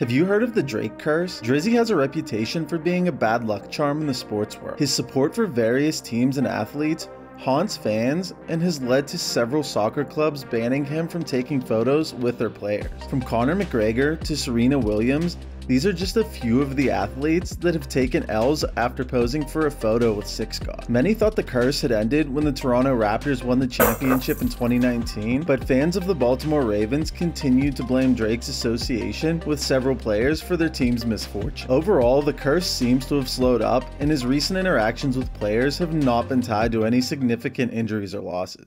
Have you heard of the Drake curse? Drizzy has a reputation for being a bad luck charm in the sports world. His support for various teams and athletes haunts fans and has led to several soccer clubs banning him from taking photos with their players. From Conor McGregor to Serena Williams, these are just a few of the athletes that have taken L's after posing for a photo with Six God. Many thought the curse had ended when the Toronto Raptors won the championship in 2019, but fans of the Baltimore Ravens continued to blame Drake's association with several players for their team's misfortune. Overall, the curse seems to have slowed up, and his recent interactions with players have not been tied to any significant injuries or losses.